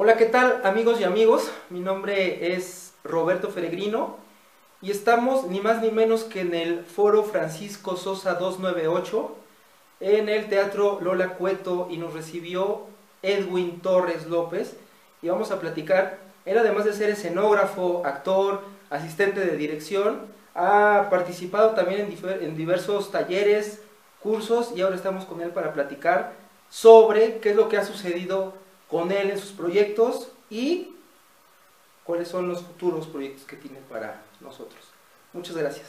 Hola, ¿qué tal amigos y amigos? Mi nombre es Roberto Feregrino y estamos ni más ni menos que en el Foro Francisco Sosa 298 en el Teatro Lola Cueto, y nos recibió Edwin Torres López y vamos a platicar. Él, además de ser escenógrafo, actor, asistente de dirección, ha participado también en diversos talleres, cursos, y ahora estamos con él para platicar sobre qué es lo que ha sucedido con él en sus proyectos y cuáles son los futuros proyectos que tiene para nosotros. Muchas gracias.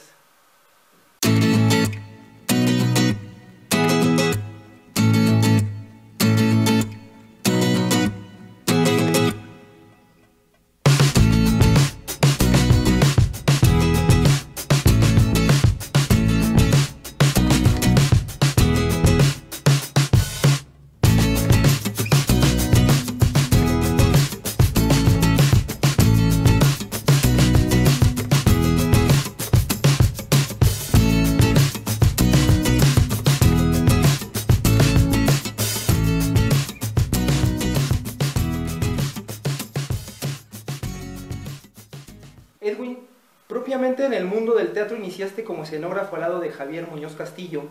En el mundo del teatro iniciaste como escenógrafo al lado de Javier Muñoz Castillo,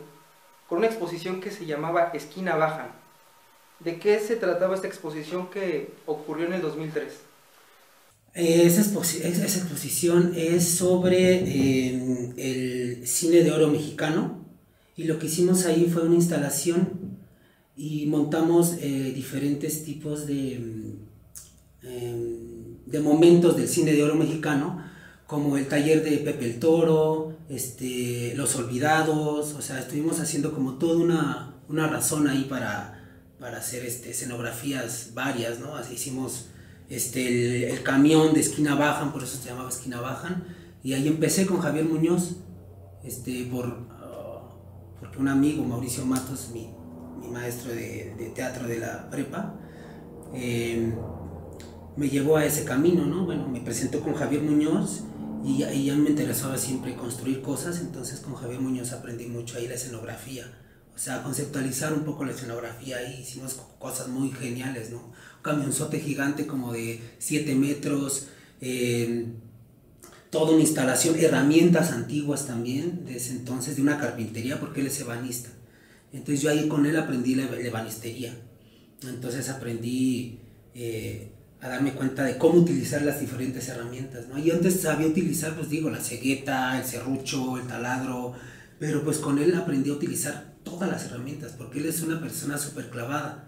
con una exposición que se llamaba Esquina Baja. ¿De qué se trataba esta exposición que ocurrió en el 2003? Esa exposición es sobre el cine de oro mexicano, y lo que hicimos ahí fue una instalación y montamos diferentes tipos de momentos del cine de oro mexicano, como el taller de Pepe el Toro, Los Olvidados. O sea, estuvimos haciendo como toda una razón ahí para hacer escenografías varias, ¿no? Así hicimos el camión de Esquina Bajan, por eso se llamaba Esquina Bajan, y ahí empecé con Javier Muñoz, porque un amigo, Mauricio Matos, mi maestro de teatro de la prepa, me llevó a ese camino, ¿no? Bueno, me presentó con Javier Muñoz, y a mí me interesaba siempre construir cosas, entonces con Javier Muñoz aprendí mucho ahí la escenografía, o sea, conceptualizar un poco la escenografía, y hicimos cosas muy geniales, ¿no? Un camionzote gigante como de 7 metros, toda una instalación, herramientas antiguas también, desde entonces, de una carpintería, porque él es ebanista. Entonces yo ahí con él aprendí la ebanistería, entonces aprendí a darme cuenta de cómo utilizar las diferentes herramientas, ¿no? Yo antes sabía utilizar, pues digo, la cegueta, el serrucho, el taladro, pero pues con él aprendí a utilizar todas las herramientas, porque él es una persona súper clavada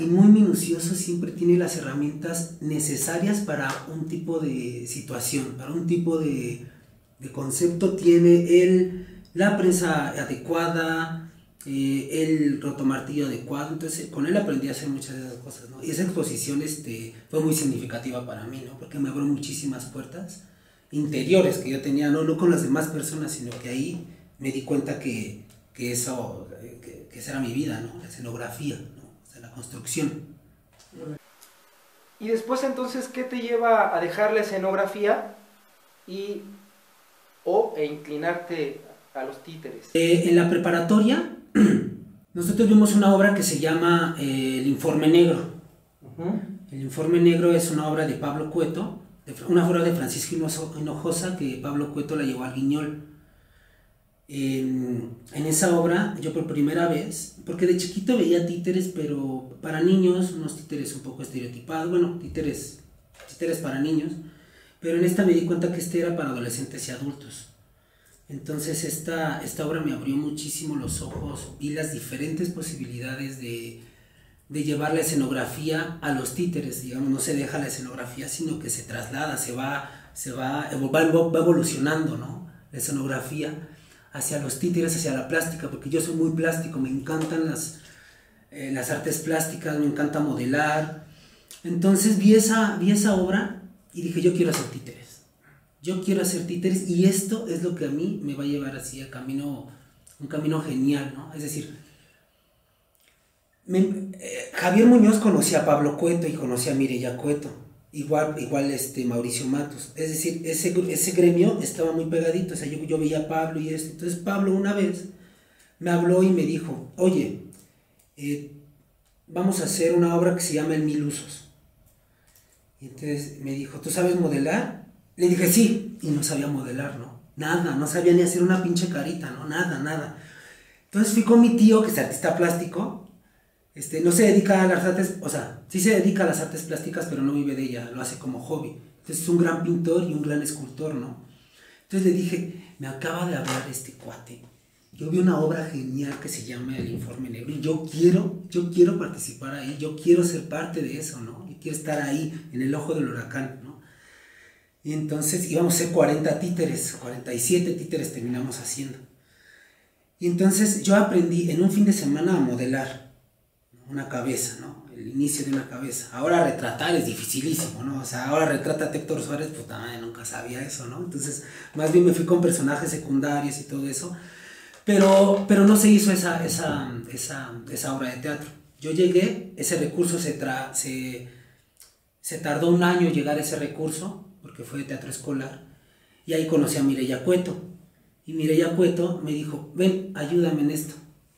y muy minucioso. Siempre tiene las herramientas necesarias para un tipo de situación, para un tipo de concepto. Tiene él la prensa adecuada, el rotomartillo adecuado. Entonces con él aprendí a hacer muchas de esas cosas, ¿no? Y esa exposición fue muy significativa para mí, ¿no? Porque me abrió muchísimas puertas interiores que yo tenía, no con las demás personas, sino que ahí me di cuenta que esa era mi vida, ¿no? La escenografía, ¿no? O sea, la construcción. Y después, entonces, ¿qué te lleva a dejar la escenografía e inclinarte a los títeres? En la preparatoria nosotros vimos una obra que se llama El Informe Negro. Uh-huh. El Informe Negro es una obra de Pablo Cueto, una obra de Francisco Hinojosa, que Pablo Cueto la llevó al Guiñol. En esa obra, yo por primera vez, porque de chiquito veía títeres, pero para niños, unos títeres un poco estereotipados, bueno, títeres para niños, pero en esta me di cuenta que era para adolescentes y adultos. Entonces esta obra me abrió muchísimo los ojos, vi las diferentes posibilidades de llevar la escenografía a los títeres. Digamos, no se deja la escenografía, sino que se traslada, va evolucionando, ¿no? La escenografía hacia los títeres, hacia la plástica, porque yo soy muy plástico, me encantan las artes plásticas, me encanta modelar. Entonces vi esa obra y dije, yo quiero hacer títeres. Yo quiero hacer títeres, y esto es lo que a mí me va a llevar hacia un camino genial, ¿no? Es decir, Javier Muñoz conocía a Pablo Cueto y conocía a Mireya Cueto, igual Mauricio Matos. Es decir, ese gremio estaba muy pegadito. O sea, yo veía a Pablo y esto. Entonces Pablo una vez me habló y me dijo, oye, vamos a hacer una obra que se llama El Mil Usos. Y entonces me dijo, ¿tú sabes modelar? Le dije, sí, y no sabía modelar, ¿no? Nada, no sabía ni hacer una pinche carita, ¿no? Nada, nada. Entonces fui con mi tío, que es artista plástico, no se dedica a las artes, o sea, sí se dedica a las artes plásticas, pero no vive de ella, lo hace como hobby. Entonces es un gran pintor y un gran escultor, ¿no? Entonces le dije, me acaba de hablar este cuate. Yo vi una obra genial que se llama El Informe Negro y yo quiero participar ahí, yo quiero ser parte de eso, ¿no? Y quiero estar ahí, en el ojo del huracán, ¿no? Y entonces íbamos a hacer 40 títeres, 47 títeres terminamos haciendo. Y entonces yo aprendí en un fin de semana a modelar una cabeza, ¿no? El inicio de una cabeza. Ahora retratar es dificilísimo, ¿no? O sea, ahora retrata a Héctor Suárez, puta madre, nunca sabía eso, ¿no? Entonces, más bien me fui con personajes secundarios y todo eso. Pero no se hizo esa obra de teatro. Yo llegué, ese recurso se tardó un año llegar a ese recurso, porque fue de teatro escolar, y ahí conocí a Mireya Cueto. Y Mireya Cueto me dijo, ven, ayúdame en esto.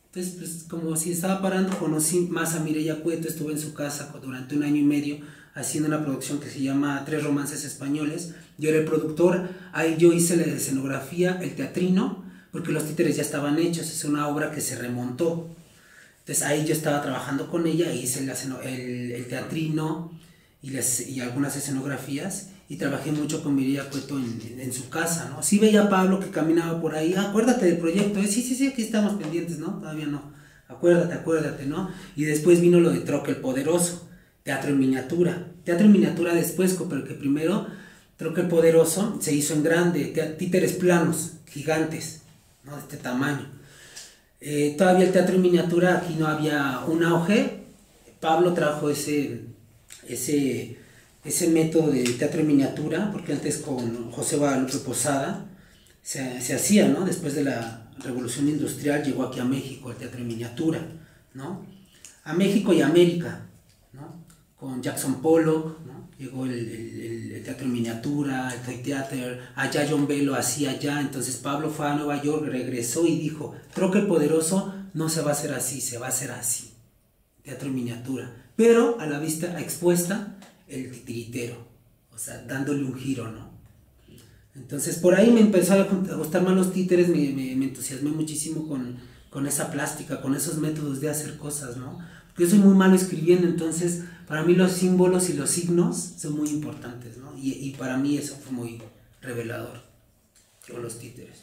Entonces, pues, como si estaba parando, conocí más a Mireya Cueto, estuve en su casa durante un año y medio, haciendo una producción que se llama Tres Romances Españoles. Yo era el productor, ahí yo hice la escenografía, el teatrino, porque los títeres ya estaban hechos, es una obra que se remontó. Entonces ahí yo estaba trabajando con ella, hice el teatrino y algunas escenografías, y trabajé mucho con Mireya Cueto en su casa, ¿no? Sí veía a Pablo que caminaba por ahí, acuérdate del proyecto, sí, sí, sí, aquí estamos pendientes, ¿no? Todavía no, acuérdate, ¿no? Y después vino lo de Troque el Poderoso, Teatro en Miniatura después, pero que primero Troque el Poderoso se hizo en grande, títeres planos, gigantes, ¿no? De este tamaño. Todavía el teatro en miniatura aquí no había un auge. Pablo trajo ese método de teatro en miniatura, porque antes con José Guadalupe Posada se hacía, ¿no? Después de la Revolución Industrial llegó aquí a México el teatro en miniatura, ¿no? A México y América, ¿no? Con Jackson Pollock, ¿no? Llegó el teatro en miniatura, el Toy Theater, allá John Bell lo hacía allá, entonces Pablo fue a Nueva York, regresó y dijo, Troque el Poderoso no se va a hacer así, se va a hacer así, teatro en miniatura, pero a la vista expuesta el titiritero, o sea, dándole un giro, ¿no? Entonces por ahí me empezó a gustar más los títeres, me entusiasmé muchísimo con esa plástica, con esos métodos de hacer cosas, ¿no? Yo soy muy malo escribiendo, entonces para mí los símbolos y los signos son muy importantes, ¿no? Y para mí eso fue muy revelador con los títeres.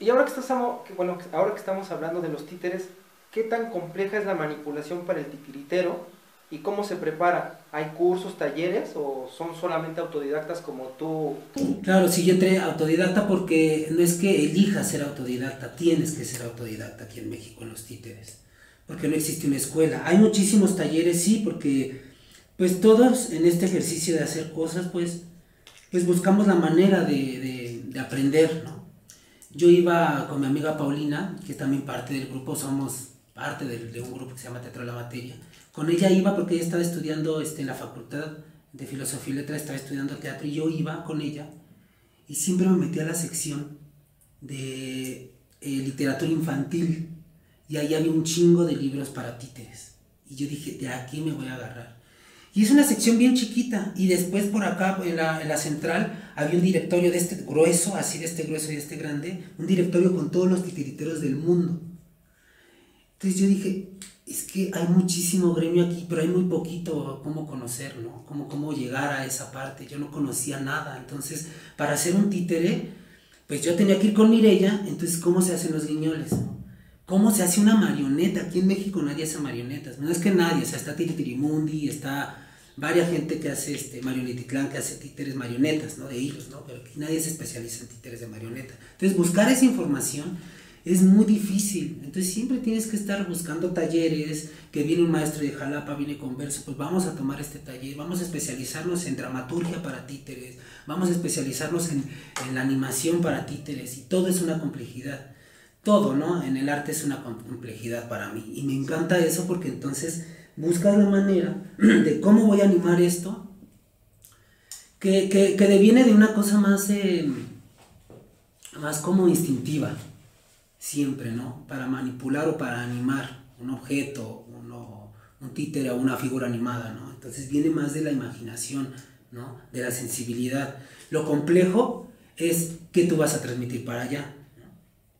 Y ahora que estamos hablando de los títeres, ¿qué tan compleja es la manipulación para el titiritero y cómo se prepara? ¿Hay cursos, talleres o son solamente autodidactas como tú? Claro, sí, yo entré autodidacta porque no es que elijas ser autodidacta, tienes que ser autodidacta aquí en México en los títeres. Porque no existe una escuela, hay muchísimos talleres, sí, porque pues todos en este ejercicio de hacer cosas, pues buscamos la manera de aprender, ¿no? Yo iba con mi amiga Paulina, que es también parte del grupo, somos parte de un grupo que se llama Teatro de la Materia, con ella iba porque ella estaba estudiando en la Facultad de Filosofía y Letras, estaba estudiando teatro, y yo iba con ella, y siempre me metía a la sección de literatura infantil, y ahí había un chingo de libros para títeres, y yo dije, de aquí me voy a agarrar, y es una sección bien chiquita, y después por acá, en la central, había un directorio de este grueso, así de este grueso y de este grande, un directorio con todos los titiriteros del mundo, entonces yo dije, es que hay muchísimo gremio aquí, pero hay muy poquito cómo conocer, ¿no? Cómo llegar a esa parte, yo no conocía nada, entonces, para hacer un títere, pues yo tenía que ir con Mireya, entonces, ¿cómo se hacen los guiñoles, no? ¿Cómo se hace una marioneta? Aquí en México nadie hace marionetas. No es que nadie, o sea, está Tiritirimundi, está varias gente que hace marionetitlán, que hace títeres marionetas, ¿no? De hilos, ¿no? Pero aquí nadie se especializa en títeres de marioneta. Entonces, buscar esa información es muy difícil. Entonces, siempre tienes que estar buscando talleres, que viene un maestro de Jalapa, viene con verso, pues vamos a tomar este taller, vamos a especializarnos en dramaturgia para títeres, vamos a especializarnos en la animación para títeres, y todo es una complejidad. Todo, ¿no? En el arte es una complejidad para mí, y me encanta eso porque entonces buscas la manera de cómo voy a animar esto, que deviene de una cosa más como instintiva, siempre, ¿no? Para manipular o para animar un objeto, un títere o una figura animada, ¿no? Entonces viene más de la imaginación, ¿no? De la sensibilidad. Lo complejo es qué tú vas a transmitir para allá, ¿no?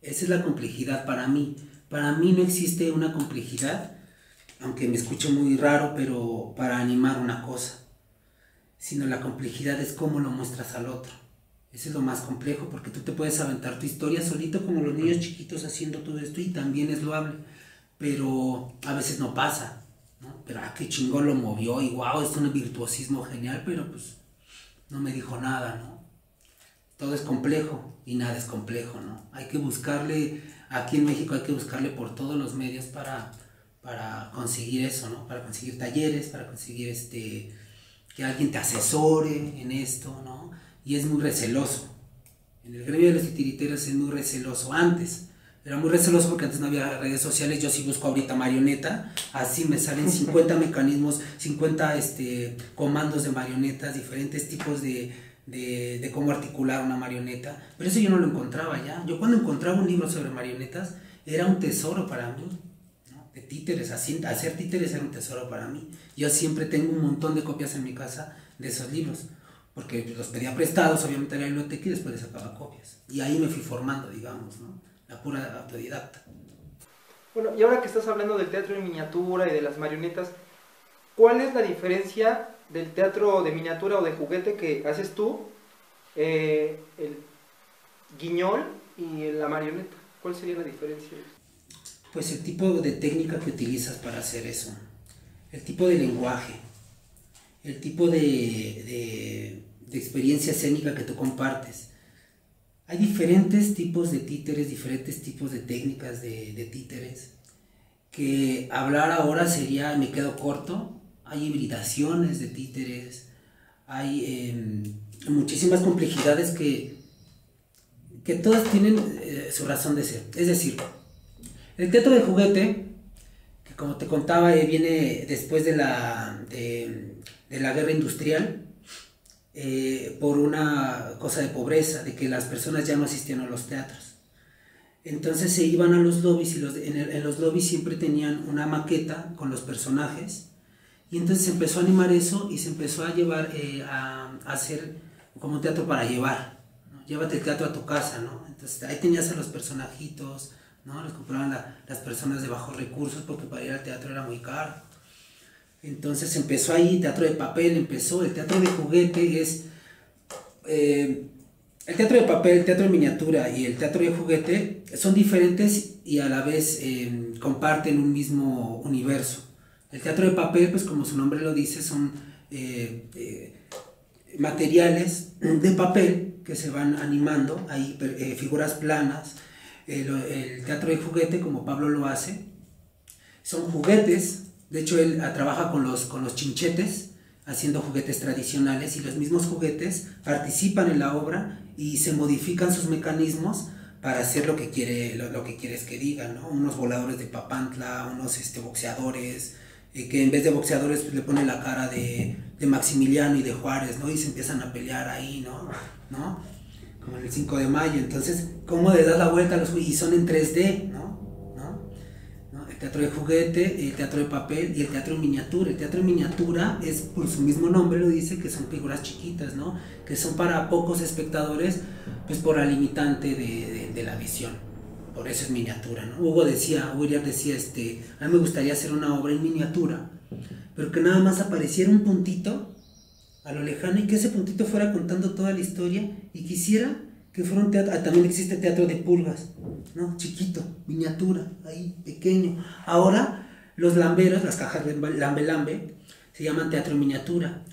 Esa es la complejidad para mí. Para mí no existe una complejidad, aunque me escuche muy raro, pero para animar una cosa, sino la complejidad es cómo lo muestras al otro. Eso es lo más complejo, porque tú te puedes aventar tu historia solito como los niños chiquitos haciendo todo esto, y también es loable, pero a veces no pasa, ¿no? Pero ah, qué chingón lo movió, y wow, es un virtuosismo genial, pero pues no me dijo nada, ¿no? Todo es complejo y nada es complejo, ¿no? Hay que buscarle, aquí en México hay que buscarle por todos los medios para conseguir eso, ¿no? Para conseguir talleres, para conseguir que alguien te asesore en esto, ¿no? Y es muy receloso. En el gremio de los titiriteros es muy receloso. Antes era muy receloso porque antes no había redes sociales. Yo sí busco ahorita marioneta, así me salen 50 mecanismos, 50 comandos de marionetas, diferentes tipos de cómo articular una marioneta, pero eso yo no lo encontraba ya. Yo cuando encontraba un libro sobre marionetas era un tesoro para mí, ¿no? De títeres, hacer títeres era un tesoro para mí. Yo siempre tengo un montón de copias en mi casa de esos libros, porque los pedía prestados, obviamente, a la biblioteca, y después les sacaba copias. Y ahí me fui formando, digamos, ¿no? La pura autodidacta. Bueno, y ahora que estás hablando del teatro en miniatura y de las marionetas, ¿cuál es la diferencia del teatro de miniatura o de juguete que haces tú, el guiñol y la marioneta? ¿Cuál sería la diferencia? Pues el tipo de técnica que utilizas para hacer eso, el tipo de lenguaje, el tipo de experiencia escénica que tú compartes. Hay diferentes tipos de títeres, diferentes tipos de técnicas de títeres, que hablar ahora sería, me quedo corto. Hay hibridaciones de títeres, hay muchísimas complejidades que todas tienen su razón de ser. Es decir, el teatro de juguete, que como te contaba, viene después de la guerra industrial, por una cosa de pobreza, de que las personas ya no asistían a los teatros. Entonces se iban a los lobbies, y en los lobbies siempre tenían una maqueta con los personajes, y entonces se empezó a animar eso, y se empezó a llevar, a hacer como un teatro para llevar, ¿no? Llévate el teatro a tu casa, ¿no? Entonces ahí tenías a los personajitos, ¿no? Los compraban las personas de bajos recursos, porque para ir al teatro era muy caro. Entonces empezó ahí, teatro de papel, empezó el teatro de juguete. Es el teatro de papel, el teatro de miniatura y el teatro de juguete son diferentes y a la vez comparten un mismo universo. El teatro de papel, pues como su nombre lo dice, son materiales de papel que se van animando, hay figuras planas. El teatro de juguete, como Pablo lo hace, son juguetes. De hecho, él trabaja con los chinchetes, haciendo juguetes tradicionales, y los mismos juguetes participan en la obra y se modifican sus mecanismos para hacer lo que quiere, lo que quieres que digan, ¿no? Unos voladores de Papantla, unos boxeadores, que en vez de boxeadores, pues, le ponen la cara de Maximiliano y de Juárez, ¿no? Y se empiezan a pelear ahí, ¿no? Como en el 5 de mayo. Entonces, ¿cómo le das la vuelta a los juguetes? Y son en 3D, ¿no? El teatro de juguete, el teatro de papel y el teatro en miniatura. El teatro en miniatura es, por su mismo nombre lo dice, que son figuras chiquitas, ¿no? Que son para pocos espectadores, pues por la limitante de la visión. Por eso es miniatura, ¿no? Hugo Iriar decía, a mí me gustaría hacer una obra en miniatura, pero que nada más apareciera un puntito a lo lejano y que ese puntito fuera contando toda la historia, y quisiera que fueron teatro. Ah, también existe teatro de pulgas, ¿no? Chiquito, miniatura, ahí, pequeño. Ahora, los lamberos, las cajas de lambe-lambe, se llaman teatro en miniatura.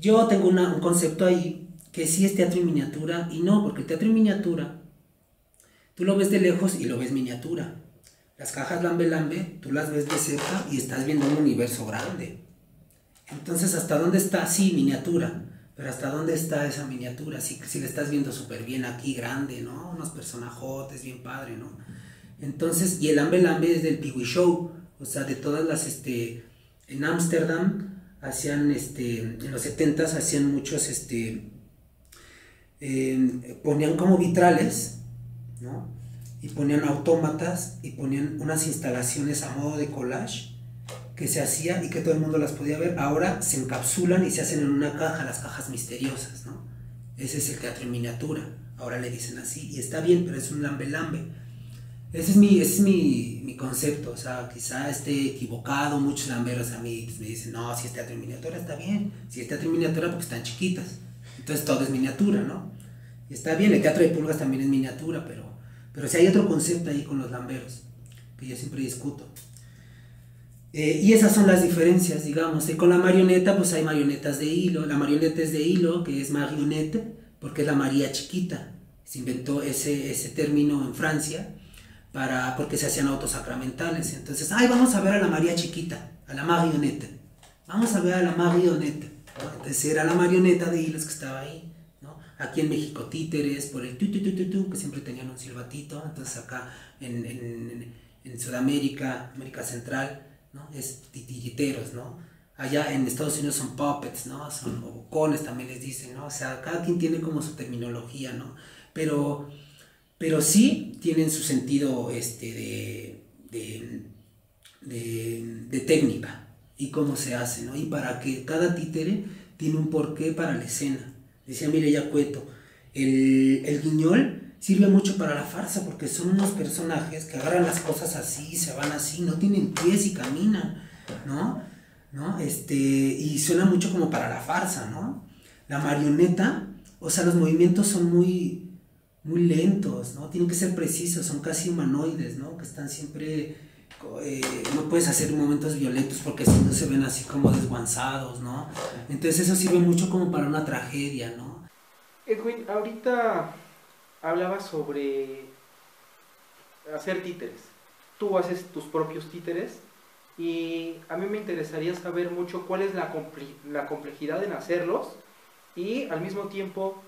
Yo tengo un concepto ahí, que sí es teatro en miniatura y no, porque el teatro en miniatura, tú lo ves de lejos y lo ves miniatura. Las cajas lambe-lambe, tú las ves de cerca y estás viendo un universo grande. Entonces, ¿hasta dónde está? Sí, miniatura. Pero ¿hasta dónde está esa miniatura? Si la estás viendo súper bien aquí, grande, ¿no? Unos personajotes, bien padre, ¿no? Entonces, y el lambe-lambe es del Pee-wee Show, o sea, de todas las, en Ámsterdam hacían, en los 70s hacían muchos, ponían como vitrales, ¿no? y ponían autómatas y ponían unas instalaciones a modo de collage que se hacían y que todo el mundo las podía ver. Ahora se encapsulan y se hacen en una caja, las cajas misteriosas, ¿no? Ese es el teatro en miniatura, ahora le dicen así, y está bien, pero es un lambe-lambe. Ese es mi concepto, o sea, quizá esté equivocado, muchos lamberos a mí me dicen, no, si es teatro en miniatura está bien, si es teatro en miniatura porque están chiquitas, entonces todo es miniatura, ¿no? Y está bien, el teatro de pulgas también es miniatura, pero si hay otro concepto ahí con los lamberos, que yo siempre discuto. Y esas son las diferencias, digamos, con la marioneta pues hay marionetas de hilo, la marioneta es de hilo, que es marionette, porque es la María chiquita, se inventó ese término en Francia, porque se hacían autos sacramentales, entonces, ay, vamos a ver a la María chiquita, a la marioneta, vamos a ver a la marioneta, ¿no? Entonces era la marioneta de hilos que estaba ahí, ¿no? Aquí en México títeres, por el tu, tu, tu, tu, tu, que siempre tenían un silbatito, entonces acá en Sudamérica, América Central, ¿no? Es titiriteros, ¿no? Allá en Estados Unidos son puppets, ¿no? Son bocones también les dicen, ¿no? O sea, cada quien tiene como su terminología, ¿no? Pero sí tienen su sentido de técnica y cómo se hace, ¿no? Y para que cada títere tiene un porqué para la escena. Decía Mireya Cueto, el guiñol sirve mucho para la farsa porque son unos personajes que agarran las cosas así, se van así, no tienen pies y caminan, ¿no? Y suena mucho como para la farsa, ¿no? La marioneta, o sea, los movimientos son muy lentos, ¿no? Tienen que ser precisos, son casi humanoides, ¿no? Que están siempre, no puedes hacer momentos violentos porque si no se ven así como desguanzados, ¿no? Entonces eso sirve mucho como para una tragedia, ¿no? Edwin, ahorita hablabas sobre hacer títeres. Tú haces tus propios títeres y a mí me interesaría saber mucho cuál es la complejidad en hacerlos y al mismo tiempo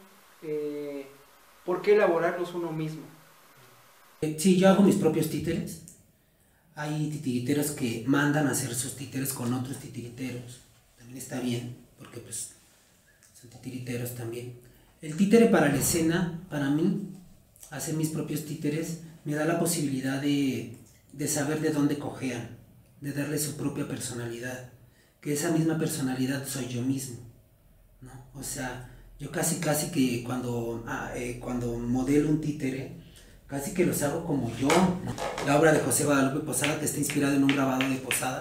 por qué elaborarlos uno mismo. Sí, yo hago mis propios títeres. Hay titiriteros que mandan a hacer sus títeres con otros titiriteros. También está bien, porque pues son titiriteros también. El títere para la escena, para mí, hacer mis propios títeres, me da la posibilidad de saber de dónde cojean, de darle su propia personalidad, que esa misma personalidad soy yo mismo, ¿no? O sea, yo casi que cuando modelo un títere, casi que los hago como yo. La obra de José Guadalupe Posada, que está inspirada en un grabado de Posada,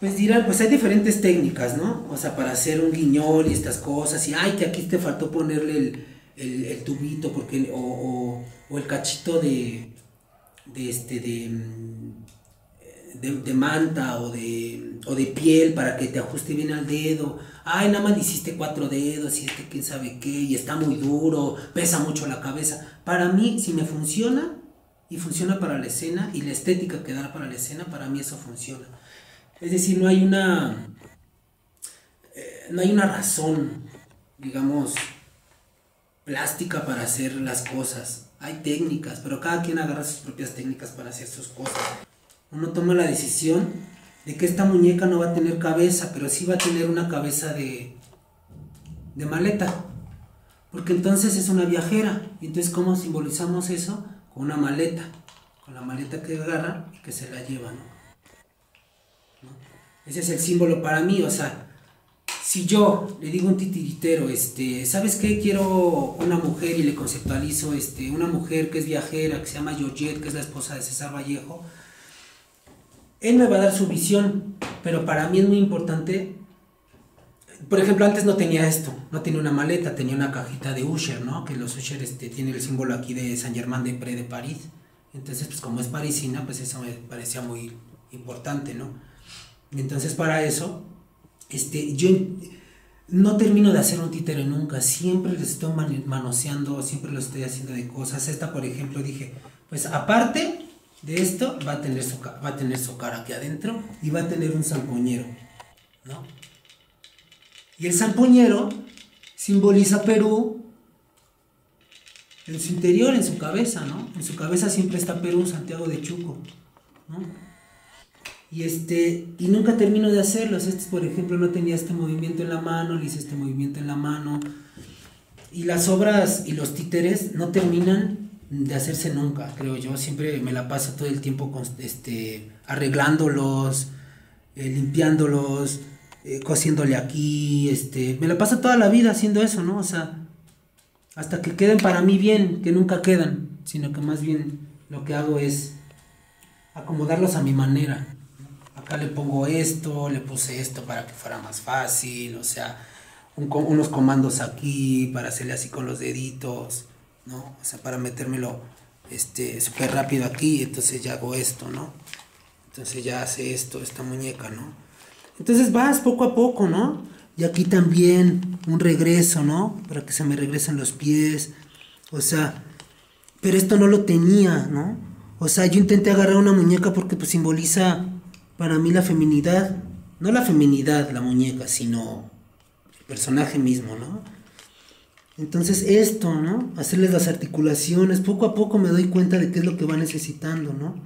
pues dirán, pues hay diferentes técnicas, ¿no? O sea, para hacer un guiñol y estas cosas, y ay, que aquí te faltó ponerle el tubito, porque, o el cachito de manta o de piel para que te ajuste bien al dedo. Ay, nada más hiciste 4 dedos y quién sabe qué, y está muy duro, pesa mucho la cabeza. Para mí, si me funciona, y funciona para la escena, y la estética que da para la escena, para mí eso funciona. Es decir, no hay una razón, digamos, plástica para hacer las cosas. Hay técnicas, pero cada quien agarra sus propias técnicas para hacer sus cosas. Uno toma la decisión de que esta muñeca no va a tener cabeza, pero sí va a tener una cabeza de maleta. Porque entonces es una viajera. Y entonces, ¿cómo simbolizamos eso? Con una maleta. Con la maleta que agarra y que se la lleva, ¿no? Ese es el símbolo para mí, o sea, si yo le digo a un titiritero, ¿sabes qué? Quiero una mujer y le conceptualizo, una mujer que es viajera, que se llama Georgette, que es la esposa de César Vallejo, él me va a dar su visión, pero para mí es muy importante, por ejemplo, antes no tenía esto, no tenía una maleta, tenía una cajita de Usher, ¿no? Que los Usher tienen el símbolo aquí de Saint-Germain-des-Prés de París, entonces, pues como es parisina, pues eso me parecía muy importante, ¿no? Entonces para eso, yo no termino de hacer un títere nunca, siempre les estoy manoseando, siempre lo estoy haciendo de cosas. Esta, por ejemplo, dije, pues aparte de esto, va a tener su cara aquí adentro y va a tener un zampoñero, ¿no? Y el zampoñero simboliza Perú en su interior, en su cabeza, ¿no? En su cabeza siempre está Perú, Santiago de Chuco, ¿no? Y nunca termino de hacerlos. Por ejemplo, no tenía este movimiento en la mano, le hice este movimiento en la mano. Y las obras y los títeres no terminan de hacerse nunca, creo yo. Siempre me la paso todo el tiempo con, arreglándolos, limpiándolos, cosiéndole aquí, me la paso toda la vida haciendo eso, ¿no? O sea, hasta que queden para mí bien, que nunca quedan, sino que más bien lo que hago es acomodarlos a mi manera. Acá le pongo esto, le puse esto para que fuera más fácil, o sea, unos comandos aquí para hacerle así con los deditos, ¿no? O sea, para metérmelo súper rápido aquí, entonces ya hago esto, ¿no? Entonces ya hace esto, esta muñeca, ¿no? Entonces vas poco a poco, ¿no? Y aquí también un regreso, ¿no? Para que se me regresen los pies, o sea, pero esto no lo tenía, ¿no? O sea, yo intenté agarrar una muñeca porque pues simboliza para mí la feminidad, no la feminidad, la muñeca, sino el personaje mismo, ¿no? Entonces esto, ¿no? Hacerles las articulaciones, poco a poco me doy cuenta de qué es lo que va necesitando, ¿no?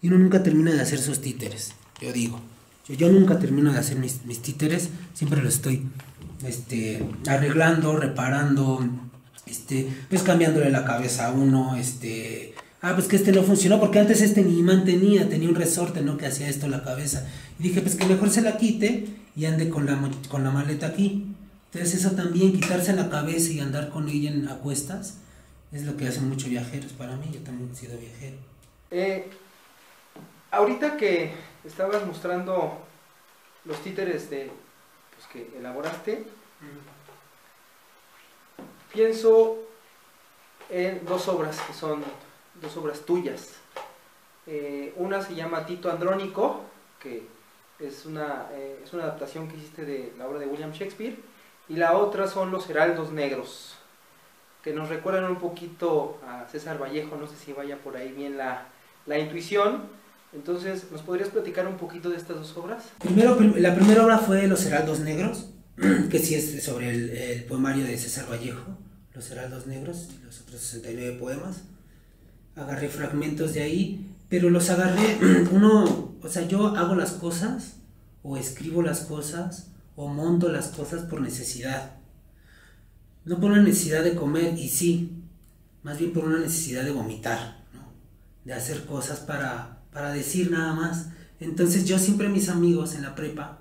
Y uno nunca termina de hacer sus títeres, yo digo. Yo nunca termino de hacer mis títeres, siempre los estoy arreglando, reparando, pues cambiándole la cabeza a uno, pues que no funcionó, porque antes ni imán tenía un resorte, ¿no? Que hacía esto la cabeza. Y dije, pues que mejor se la quite y ande con la maleta aquí. Entonces eso también, quitarse la cabeza y andar con ella a cuestas, es lo que hacen muchos viajeros para mí, yo también he sido viajero. Ahorita que estabas mostrando los títeres que elaboraste, pienso en dos obras que son dos obras tuyas. Una se llama Tito Andrónico, que es una adaptación que hiciste de la obra de William Shakespeare, y la otra son Los Heraldos Negros, que nos recuerdan un poquito a César Vallejo, no sé si vaya por ahí bien la intuición. Entonces, ¿nos podrías platicar un poquito de estas dos obras? La primera obra fue Los Heraldos Negros, que sí es sobre el poemario de César Vallejo, Los Heraldos Negros y los otros 69 poemas. Agarré fragmentos de ahí, pero los agarré, o sea, yo hago las cosas, o escribo las cosas, o monto las cosas por necesidad. No por una necesidad de comer, y sí, más bien por una necesidad de vomitar, ¿no? De hacer cosas para decir nada más. Entonces yo siempre, mis amigos en la prepa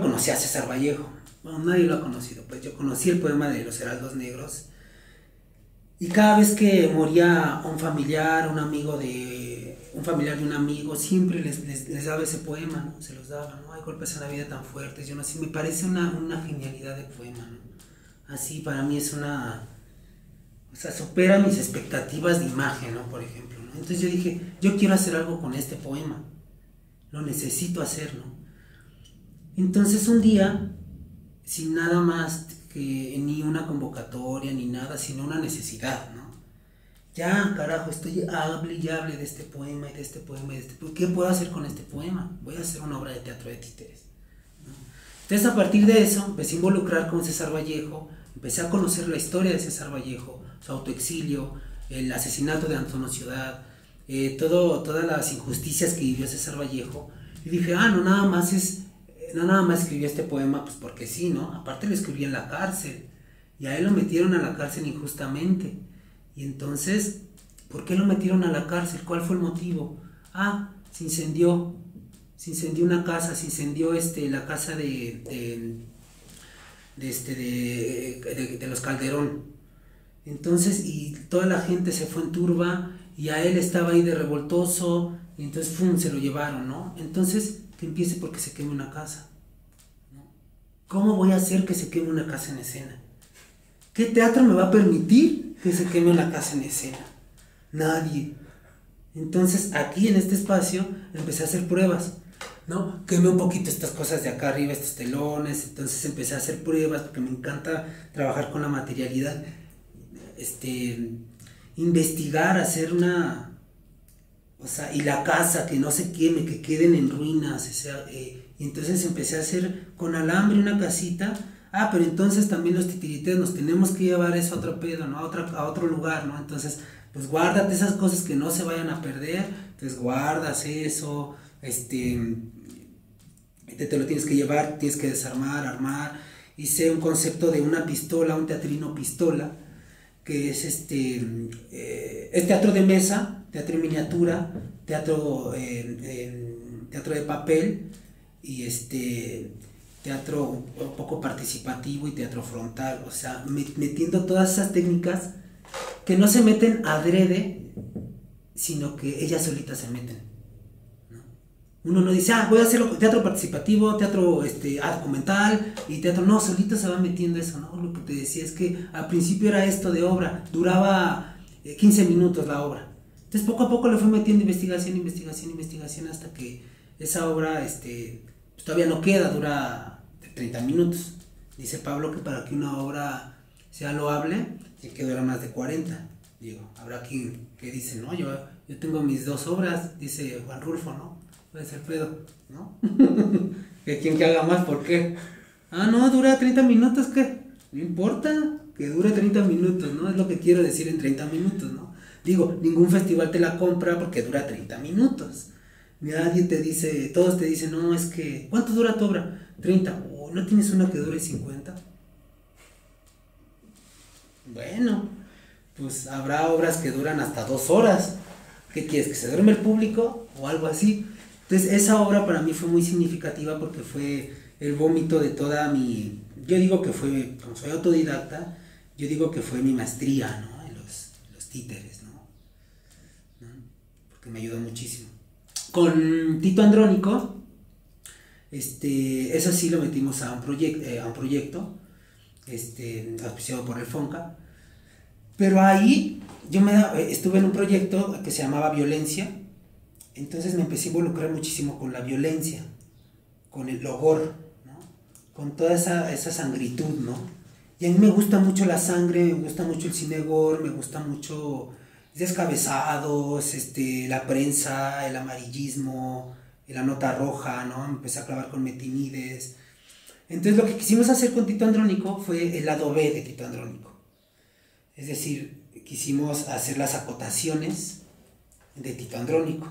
conocí a César Vallejo, bueno, nadie lo ha conocido, pues yo conocí el poema de Los Heraldos Negros. Y cada vez que moría un familiar, un amigo, siempre les daba ese poema, ¿no? Se los daba, ¿no? Hay golpes en la vida tan fuertes, yo no sé, me parece una genialidad de poema, ¿no? Así para mí es o sea, supera mis expectativas de imagen, ¿no? Por ejemplo, ¿no? Entonces yo dije, yo quiero hacer algo con este poema, lo necesito hacer, ¿no? Entonces un día, sin nada más que ni una convocatoria ni nada, sino una necesidad, ¿no? Ya, carajo, estoy hable y hable de este poema y de este poema y de este poema. ¿Qué puedo hacer con este poema? Voy a hacer una obra de teatro de títeres, ¿no? Entonces a partir de eso empecé a involucrar con César Vallejo, empecé a conocer la historia de César Vallejo, su autoexilio, el asesinato de Antonio Ciudad, todas las injusticias que vivió César Vallejo. Y dije, no nada más escribí este poema, pues porque sí, ¿no? Aparte lo escribí en la cárcel, y a él lo metieron a la cárcel injustamente. Y entonces, ¿por qué lo metieron a la cárcel? ¿Cuál fue el motivo? Ah, se incendió una casa, se incendió la casa de los Calderón. Entonces, y toda la gente se fue en turba, y a él estaba ahí de revoltoso, y entonces, ¡fum!, se lo llevaron, ¿no? Entonces, que empiece porque se queme una casa, ¿no? ¿Cómo voy a hacer que se queme una casa en escena? ¿Qué teatro me va a permitir que se queme una casa en escena? Nadie. Entonces, aquí en este espacio, empecé a hacer pruebas, ¿no? Quemé un poquito estas cosas de acá arriba, estos telones. Entonces empecé a hacer pruebas, porque me encanta trabajar con la materialidad, investigar, hacer una... O sea, y la casa, que no se queme, que queden en ruinas, o sea, y entonces empecé a hacer con alambre una casita. Ah, pero entonces también los titiriteros nos tenemos que llevar eso a otro pedo, ¿no? A otro lugar, ¿no? Entonces, pues guárdate esas cosas que no se vayan a perder, entonces guardas eso, te lo tienes que llevar, tienes que desarmar, armar, hice un concepto de una pistola, un teatrino pistola, que es es teatro de mesa, teatro en miniatura, teatro de papel y teatro un poco participativo y teatro frontal, o sea, metiendo todas esas técnicas que no se meten adrede, sino que ellas solitas se meten, ¿no? Uno no dice, voy a hacer teatro participativo, teatro documental y teatro, no, solito se va metiendo eso, ¿no? Lo que te decía es que al principio era esto de obra, duraba 15 minutos la obra, entonces poco a poco le fue metiendo investigación hasta que esa obra pues todavía no queda, dura 30 minutos, dice Pablo que para que una obra sea loable, que dura más de 40, digo, habrá quien que dice, no, yo tengo mis dos obras, dice Juan Rulfo, ¿no? Puede ser pedo, ¿no? Que quien que haga más, ¿por qué? Ah, no, dura 30 minutos, ¿qué? No importa, que dure 30 minutos, ¿no? Es lo que quiero decir en 30 minutos, ¿no? Digo, ningún festival te la compra porque dura 30 minutos, nadie te dice, todos te dicen, no, es que, ¿cuánto dura tu obra? 30, oh, ¿no tienes una que dure 50? Bueno, pues habrá obras que duran hasta 2 horas. ¿Qué quieres? ¿Que se duerme el público? O algo así. Entonces esa obra para mí fue muy significativa porque fue el vómito de toda mi... Yo digo que fue, como soy autodidacta, yo digo que fue mi maestría, ¿no? En los títeres, ¿no? Porque me ayudó muchísimo. Con Tito Andrónico, eso sí lo metimos a un proyecto auspiciado por el Fonca, pero ahí yo estuve en un proyecto que se llamaba Violencia, entonces me empecé a involucrar muchísimo con la violencia, con el horror, ¿no? Con toda esa sangritud, ¿no? Y a mí me gusta mucho la sangre, me gusta mucho el cine gore, me gusta mucho descabezados, la prensa, el amarillismo, la nota roja, ¿no? Me empecé a clavar con Metinides. Entonces lo que quisimos hacer con Tito Andrónico fue el lado B de Tito Andrónico, es decir, quisimos hacer las acotaciones de Tito Andrónico,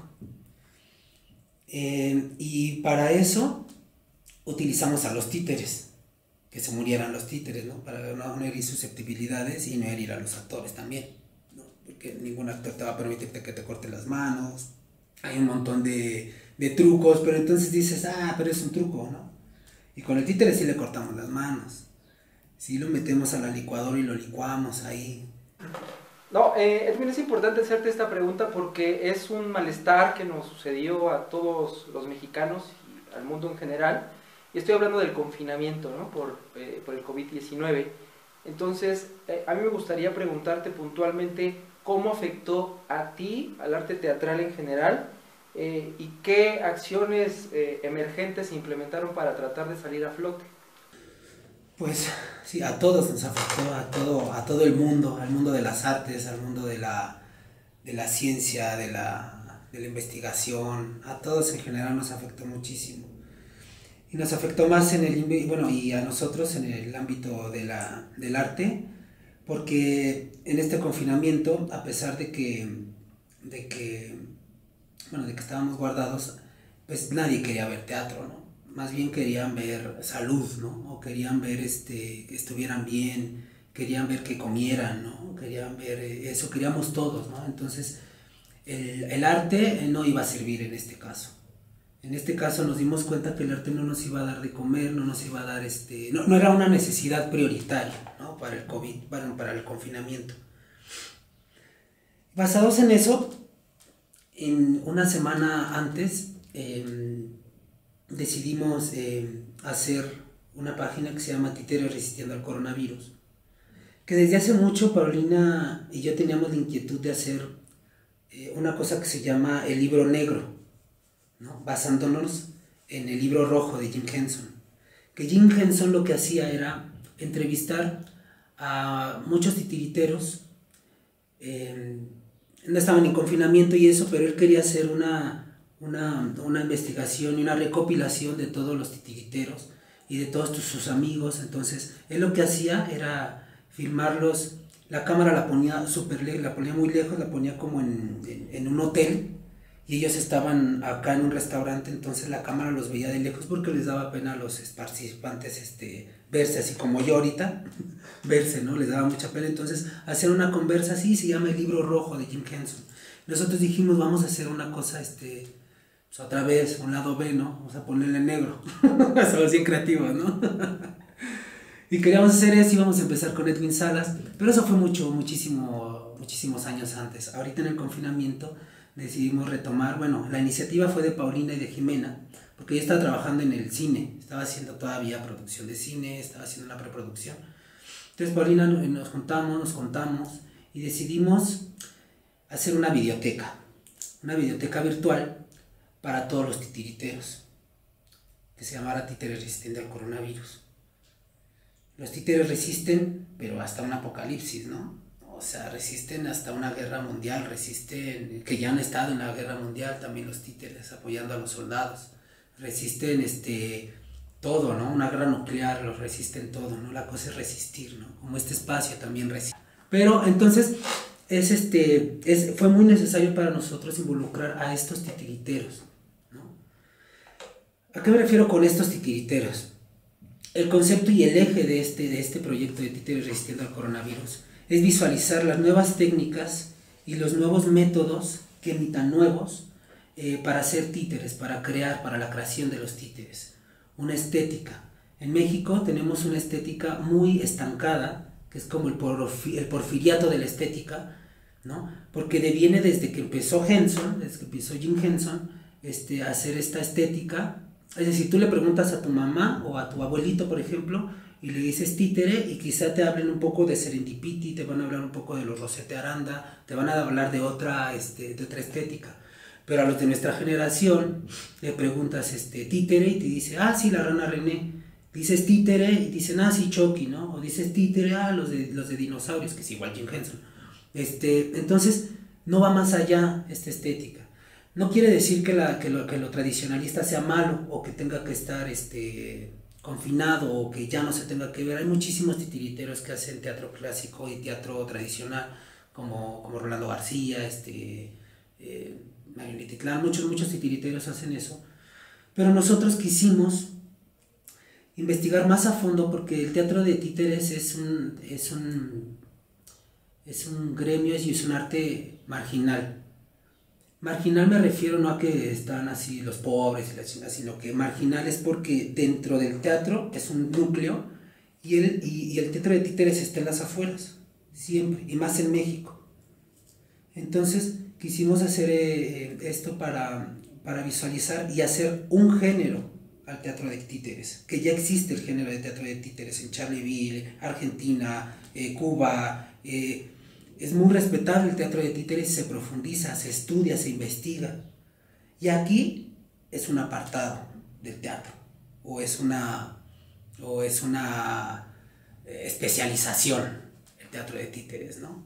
y para eso utilizamos a los títeres, que se murieran los títeres, ¿no? Para no herir susceptibilidades y no herir a los actores también, ¿no? Porque ningún actor te va a permitir que te corten las manos, hay un montón de trucos, pero entonces dices, pero es un truco, ¿no? Y con el títere sí le cortamos las manos, sí lo metemos a la licuadora y lo licuamos ahí. No, Edwin, es importante hacerte esta pregunta porque es un malestar que nos sucedió a todos los mexicanos y al mundo en general. Y estoy hablando del confinamiento, ¿no? Por el COVID-19. Entonces, a mí me gustaría preguntarte puntualmente cómo afectó a ti, al arte teatral en general, y qué acciones emergentes se implementaron para tratar de salir a flote. Pues sí, a todos nos afectó, a todo el mundo, al mundo de las artes, al mundo de la ciencia, de la investigación, a todos en general nos afectó muchísimo. Y nos afectó más en el, bueno, y a nosotros en el ámbito del arte, porque en este confinamiento, a pesar de que estábamos guardados, pues nadie quería ver teatro, ¿no? Más bien querían ver salud, ¿no? O querían ver que estuvieran bien, querían ver que comieran, ¿no? Querían ver eso, queríamos todos, ¿no? Entonces el arte no iba a servir en este caso. En este caso nos dimos cuenta que el arte no nos iba a dar de comer, no nos iba a dar no era una necesidad prioritaria, ¿no? Para el COVID, para el confinamiento. Basados en eso, en una semana antes decidimos hacer una página que se llama Títeros Resistiendo al Coronavirus, que desde hace mucho Paulina y yo teníamos la inquietud de hacer una cosa que se llama El Libro Negro, ¿no? Basándonos en El Libro Rojo de Jim Henson, que Jim Henson lo que hacía era entrevistar a muchos titiriteros. No estaban en confinamiento y eso, pero él quería hacer una investigación y una recopilación de todos los titiriteros y de todos sus amigos. Entonces él lo que hacía era filmarlos, la cámara la ponía muy lejos, la ponía como en un hotel, y ellos estaban acá en un restaurante, entonces la cámara los veía de lejos porque les daba pena a los participantes verse, así como yo ahorita, verse, ¿no? Les daba mucha pena, entonces hacían una conversa así, se llama El Libro Rojo de Jim Henson. Nosotros dijimos, vamos a hacer una cosa, pues otra vez, un lado B, ¿no? Vamos a ponerle negro, somos bien creativos, ¿no? Y queríamos hacer eso, íbamos a empezar con Edwin Salas, pero eso fue muchísimos años antes. Ahorita en el confinamiento decidimos retomar, bueno, la iniciativa fue de Paulina y de Jimena, porque ella estaba trabajando en el cine, estaba haciendo todavía producción de cine, estaba haciendo una preproducción. Entonces Paulina nos juntamos, nos contamos y decidimos hacer una biblioteca virtual para todos los titiriteros, que se llamara Títeros resistiendo al coronavirus. Los títeros resisten, pero hasta un apocalipsis, ¿no? O sea, resisten hasta una guerra mundial, resisten, que ya han estado en la guerra mundial también los títeres apoyando a los soldados, resisten todo, ¿no? Una guerra nuclear, los resisten todo, ¿no? La cosa es resistir, ¿no? Como este espacio también resiste. Pero entonces fue muy necesario para nosotros involucrar a estos titiriteros, ¿no? ¿A qué me refiero con estos titiriteros? El concepto y el eje de este proyecto de Títeros resistiendo al coronavirus es visualizar las nuevas técnicas y los nuevos métodos, que ni tan nuevos, para hacer títeres, para la creación de los títeres. Una estética. En México tenemos una estética muy estancada, que es como el porfiriato de la estética, ¿no? Porque viene desde que empezó Henson, desde que empezó Jim Henson, a hacer esta estética. Es decir, tú le preguntas a tu mamá o a tu abuelito, por ejemplo, y le dices títere, y quizá te hablen un poco de Serendipity, te van a hablar un poco de los Rosete Aranda, te van a hablar de otra estética. Pero a los de nuestra generación le preguntas títere y te dice, ah, sí, la Rana René. Dices títere y dicen, ah, sí, Chucky, ¿no? O dices títere, ah, los de dinosaurios, que es igual Jim Henson. Entonces, no va más allá esta estética. No quiere decir que lo tradicionalista sea malo o que tenga que estar confinado o que ya no se tenga que ver. Hay muchísimos titiriteros que hacen teatro clásico y teatro tradicional, como Rolando García, Mario Nititlán, muchos titiriteros hacen eso. Pero nosotros quisimos investigar más a fondo porque el teatro de títeres es un gremio y es un arte marginal. Marginal me refiero no a que están así los pobres y las chinas, sino que marginal es porque dentro del teatro es un núcleo y el teatro de títeres está en las afueras, siempre, y más en México. Entonces quisimos hacer esto para visualizar y hacer un género al teatro de títeres, que ya existe el género de teatro de títeres en Charleville, Argentina, Cuba, es muy respetable el teatro de títeres, se profundiza, se estudia, se investiga. Y aquí es un apartado del teatro, o es una especialización el teatro de títeres, ¿no?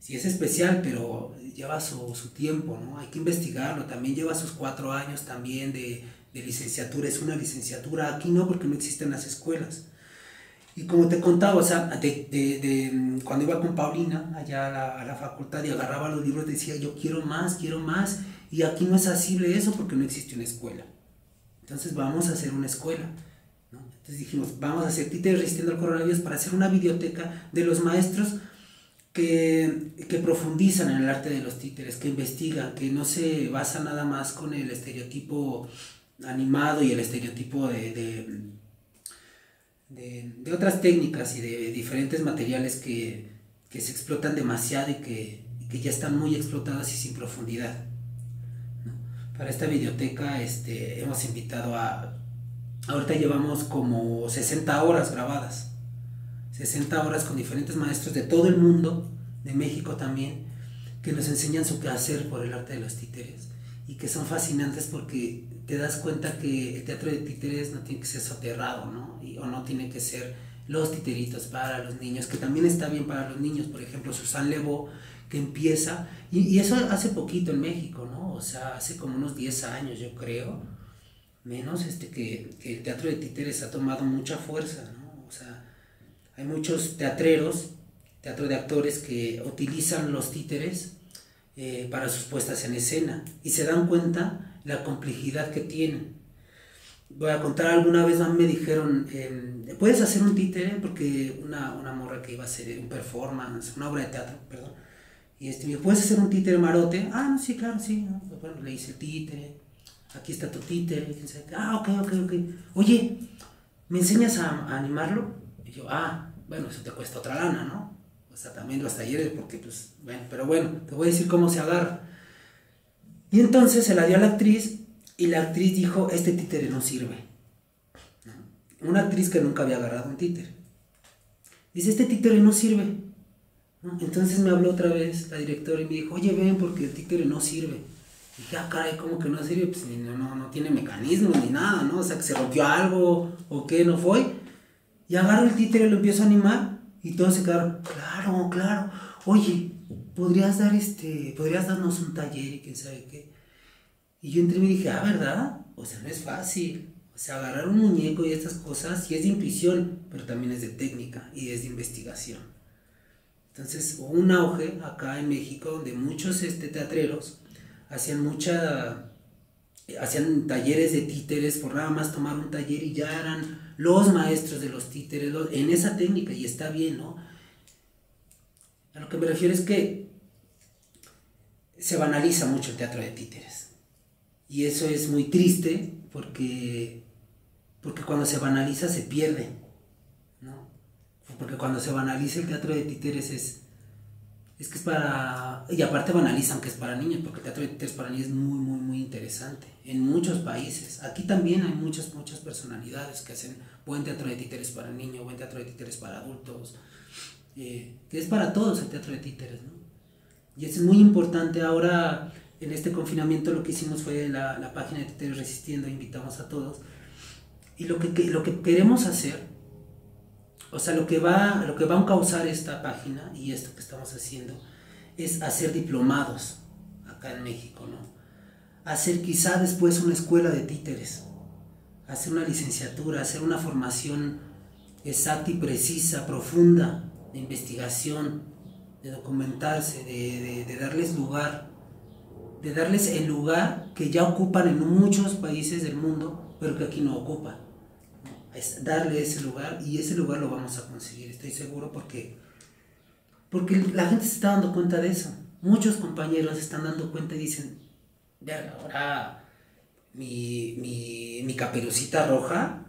Sí es especial, pero lleva su tiempo, ¿no? Hay que investigarlo, también lleva sus 4 años también de licenciatura, es una licenciatura, aquí no, porque no existen las escuelas. Y como te contaba, o sea, cuando iba con Paulina allá a la facultad y agarraba los libros, decía yo quiero más, y aquí no es asible eso porque no existe una escuela. Entonces vamos a hacer una escuela, ¿no? Entonces dijimos, vamos a hacer Títeres resistiendo al coronavirus para hacer una biblioteca de los maestros que profundizan en el arte de los títeres, que investigan, que no se basa nada más con el estereotipo animado y el estereotipo de otras técnicas y de diferentes materiales que se explotan demasiado y que ya están muy explotadas y sin profundidad, ¿no? Para esta biblioteca hemos invitado ahorita llevamos como 60 horas grabadas, 60 horas con diferentes maestros de todo el mundo, de México también, que nos enseñan su quehacer por el arte de los títeres y que son fascinantes porque te das cuenta que el teatro de títeres no tiene que ser soterrado, ¿no? O no tiene que ser los titeritos para los niños, que también está bien para los niños. Por ejemplo, Susan Lebo, que empieza, y eso hace poquito en México, ¿no? O sea, hace como unos 10 años, yo creo, menos, que el teatro de títeres ha tomado mucha fuerza, ¿no? O sea, hay muchos teatreros, teatro de actores que utilizan los títeres para sus puestas en escena, y se dan cuenta la complejidad que tienen. Voy a contar, alguna vez me dijeron, ¿puedes hacer un títere? Porque una morra que iba a hacer un performance, una obra de teatro, perdón, y me dijo, ¿puedes hacer un títere marote? Ah, no, sí, claro, sí. Bueno, le hice el títere, aquí está tu títere. Ah, ok. Oye, ¿me enseñas a animarlo? Y yo, bueno, eso te cuesta otra lana, ¿no? O sea, también los talleres, porque pues, bueno, pero bueno, te voy a decir cómo se agarra. Y entonces se la dio a la actriz, y la actriz dijo, este títere no sirve. ¿No? Una actriz que nunca había agarrado un títere. Dice, este títere no sirve. ¿No? Entonces me habló otra vez la directora y me dijo, oye, ven, porque el títere no sirve. Y dije, caray, ¿cómo que no sirve? Pues no tiene mecanismo ni nada, ¿no? O sea, que se rompió algo, o qué, no fue. Y agarro el títere y lo empiezo a animar, y todos se quedaron, claro, oye, podrías darnos un taller y quién sabe qué. Y yo entré y me dije, ¿verdad? O sea, no es fácil. O sea, agarrar un muñeco y estas cosas, sí es de intuición, pero también es de técnica y es de investigación. Entonces, hubo un auge acá en México donde muchos teatreros hacían talleres de títeres, por nada más tomar un taller y ya eran los maestros de los títeres, en esa técnica, y está bien, ¿no? A lo que me refiero es que se banaliza mucho el teatro de títeres, y eso es muy triste, porque cuando se banaliza se pierde, ¿no? Porque cuando se banaliza el teatro de títeres es que es para... Y aparte banalizan que es para niños, porque el teatro de títeres para niños es muy interesante. En muchos países, aquí también hay muchas personalidades que hacen buen teatro de títeres para niños, buen teatro de títeres para adultos, que es para todos el teatro de títeres, ¿no? Y eso es muy importante. Ahora, en este confinamiento, lo que hicimos fue la página de Títeros Resistiendo, invitamos a todos, y lo que queremos hacer... O sea, lo que va a causar esta página y esto que estamos haciendo es hacer diplomados acá en México, ¿no? Hacer quizá después una escuela de títeres, hacer una licenciatura, hacer una formación exacta y precisa, profunda, de investigación, de documentarse, de darles lugar, de darles el lugar que ya ocupan en muchos países del mundo, pero que aquí no ocupan. Es darle ese lugar, y ese lugar lo vamos a conseguir, estoy seguro, porque la gente se está dando cuenta de eso. Muchos compañeros se están dando cuenta y dicen, verga, ahora mi caperucita roja,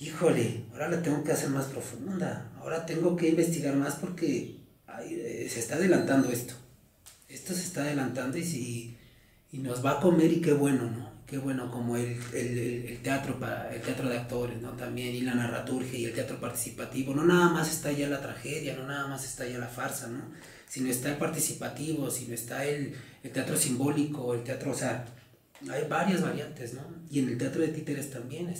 híjole, ahora la tengo que hacer más profunda, ahora tengo que investigar más, porque se está adelantando esto se está adelantando, y nos va a comer, y qué bueno, ¿no? Qué bueno, como el teatro de actores, ¿no? También, y la narraturgia y el teatro participativo. No nada más está ya la tragedia, no nada más está ya la farsa, ¿no? Sino está el participativo, sino está el teatro simbólico, el teatro, o sea, hay varias variantes, ¿no? Y en el teatro de títeres también,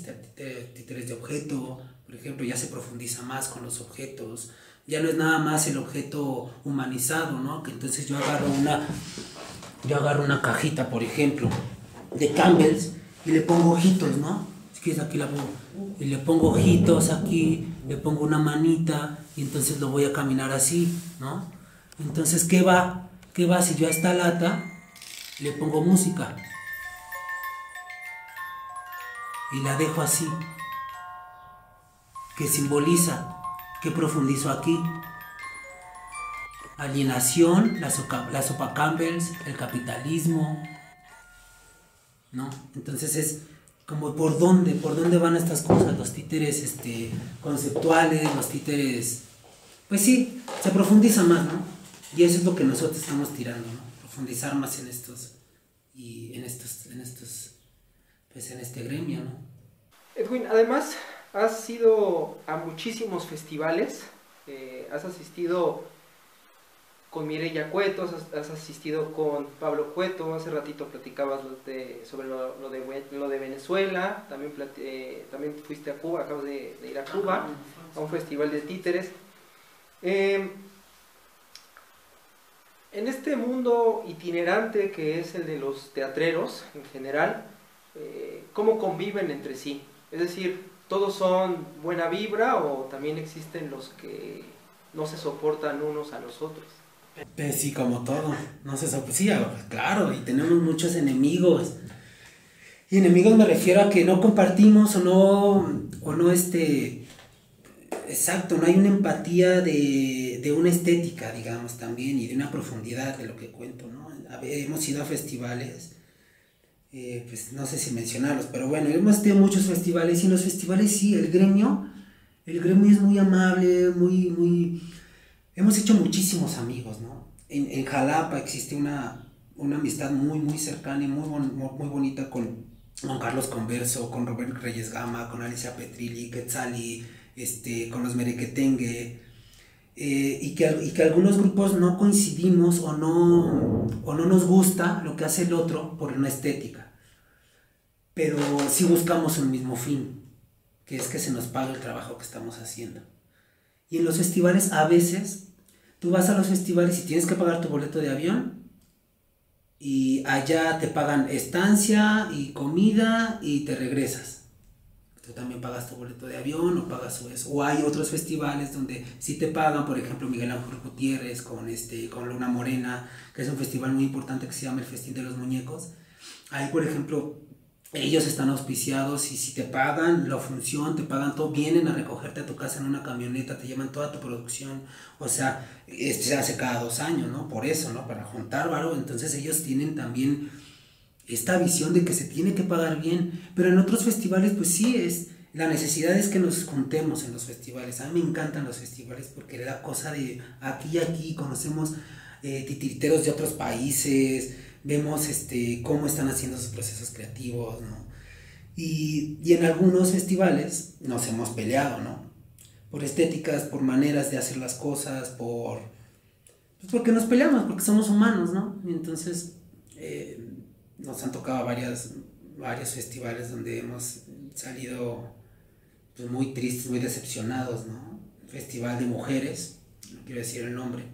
títeres de objeto, por ejemplo, ya se profundiza más con los objetos. Ya no es nada más el objeto humanizado, ¿no? Que entonces yo agarro una cajita, por ejemplo, de Campbell's, y le pongo ojitos, ¿no? Es que aquí la pongo, y le pongo ojitos aquí, le pongo una manita, y entonces lo voy a caminar así, ¿no? Entonces, ¿qué va si yo a esta lata le pongo música? Y la dejo así. ¿Qué simboliza? ¿Qué profundizo aquí? Alienación, la sopa Campbell's, el capitalismo, ¿no? Entonces es como por dónde van estas cosas, los títeres conceptuales, los títeres, pues sí, se profundiza más, ¿no? Y eso es lo que nosotros estamos tirando, ¿no? Profundizar más en estos, pues en este gremio, ¿no? Edwin, además has ido a muchísimos festivales, has asistido con Mireya Cueto, has asistido con Pablo Cueto, hace ratito platicabas sobre lo de Venezuela, también fuiste a Cuba, acabas de ir a Cuba, a un festival de títeres. En este mundo itinerante que es el de los teatreros en general, ¿cómo conviven entre sí? Es decir, ¿todos son buena vibra o también existen los que no se soportan unos a los otros? Sí, como todo, no se sopesía, claro, y tenemos muchos enemigos. Y enemigos me refiero a que no compartimos exacto, no hay una empatía de una estética, digamos, también, y de una profundidad de lo que cuento, ¿no? Hemos ido a festivales, pues no sé si mencionarlos, pero bueno, hemos tenido muchos festivales, y en los festivales sí, el gremio es muy amable, muy... Hemos hecho muchísimos amigos, ¿no? En Jalapa existe una amistad muy cercana y muy bonita con Don Carlos Converso, con Robert Reyes Gama, con Alicia Petrilli, Quetzali, con los Merequetengue, y que algunos grupos no coincidimos o no nos gusta lo que hace el otro por una estética, pero sí buscamos un mismo fin, que es que se nos pague el trabajo que estamos haciendo. Y en los festivales a veces, tú vas a los festivales y tienes que pagar tu boleto de avión, y allá te pagan estancia y comida y te regresas. Tú también pagas tu boleto de avión o pagas eso. O hay otros festivales donde sí te pagan, por ejemplo Miguel Ángel Gutiérrez con Luna Morena, que es un festival muy importante que se llama el Festín de los Muñecos. Ahí, por ejemplo, ellos están auspiciados y si te pagan la función, te pagan todo, vienen a recogerte a tu casa en una camioneta, te llevan toda tu producción, o sea, se hace cada 2 años, ¿no? Por eso, ¿no? Para juntar varo. Entonces ellos tienen también esta visión de que se tiene que pagar bien, pero en otros festivales pues sí la necesidad es que nos juntemos en los festivales. A mí me encantan los festivales porque la cosa de aquí, conocemos titiriteros de otros países, vemos cómo están haciendo sus procesos creativos, ¿no? Y en algunos festivales nos hemos peleado, ¿no? Por estéticas, por maneras de hacer las cosas, pues porque nos peleamos, porque somos humanos, ¿no? Y entonces nos han tocado varios festivales donde hemos salido pues, muy tristes, muy decepcionados, ¿no? Festival de Mujeres, no quiero decir el nombre,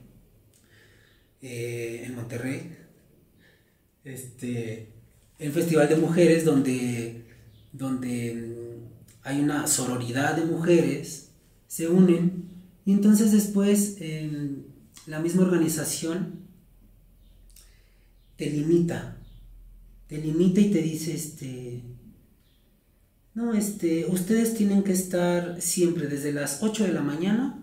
en Monterrey. El Festival de Mujeres donde hay una sororidad de mujeres, se unen, y entonces después la misma organización te limita y te dice no, ustedes tienen que estar siempre desde las 8 de la mañana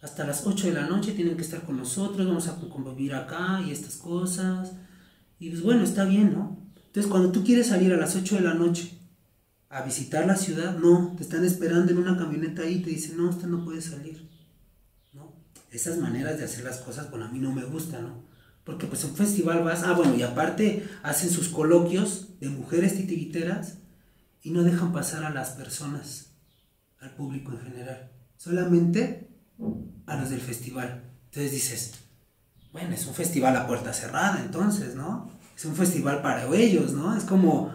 hasta las 8 de la noche, tienen que estar con nosotros, vamos a convivir acá y estas cosas. Y pues bueno, está bien, ¿no? Entonces cuando tú quieres salir a las 8 de la noche a visitar la ciudad, no, te están esperando en una camioneta ahí y te dicen, no, usted no puede salir, ¿no? Esas maneras de hacer las cosas, bueno, a mí no me gusta, ¿no? Porque pues en un festival vas, bueno, y aparte hacen sus coloquios de mujeres titiriteras y no dejan pasar a las personas, al público en general, solamente a los del festival. Entonces dices, bueno, es un festival a puerta cerrada, entonces, ¿no? Es un festival para ellos, ¿no? Es como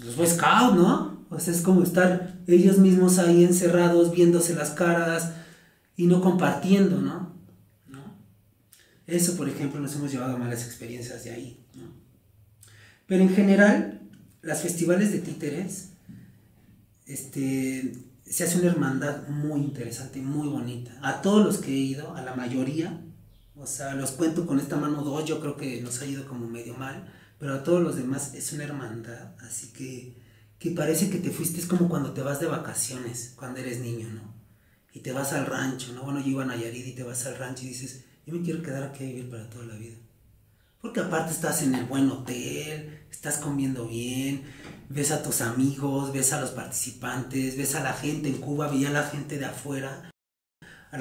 los Boy Scouts, ¿no? O sea, es como estar ellos mismos ahí encerrados, viéndose las caras y no compartiendo, ¿no? Eso, por ejemplo, nos hemos llevado a malas experiencias de ahí, ¿no? Pero en general, los festivales de títeres, se hace una hermandad muy interesante, muy bonita. A todos los que he ido, a la mayoría... O sea, los cuento con esta mano 2, yo creo que nos ha ido como medio mal, pero a todos los demás es una hermandad, así que parece que te fuiste, es como cuando te vas de vacaciones, cuando eres niño, ¿no? Y te vas al rancho, ¿no? Bueno, yo iba a Nayarit y te vas al rancho y dices, yo me quiero quedar aquí a vivir para toda la vida. Porque aparte estás en el buen hotel, estás comiendo bien, ves a tus amigos, ves a los participantes, ves a la gente. En Cuba veía a la gente de afuera, a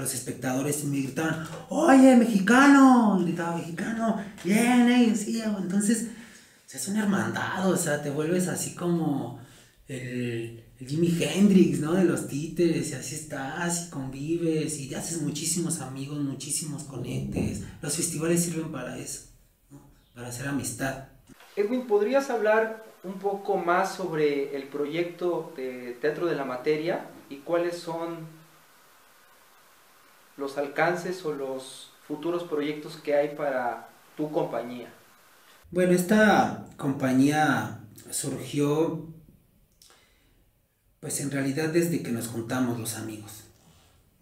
los espectadores, y me gritaban, oye, mexicano, y gritaba, mexicano, bien, ellos, sí, entonces, o sea, es un hermandad, o sea, te vuelves así como el Jimi Hendrix, ¿no?, de los títeres, y así estás, y convives, y te haces muchísimos amigos, muchísimos conectes. Los festivales sirven para eso, ¿no?, para hacer amistad. Edwin, ¿podrías hablar un poco más sobre el proyecto de Teatro de la Materia, y cuáles son los alcances o los futuros proyectos que hay para tu compañía? Bueno, esta compañía surgió, pues en realidad desde que nos juntamos los amigos.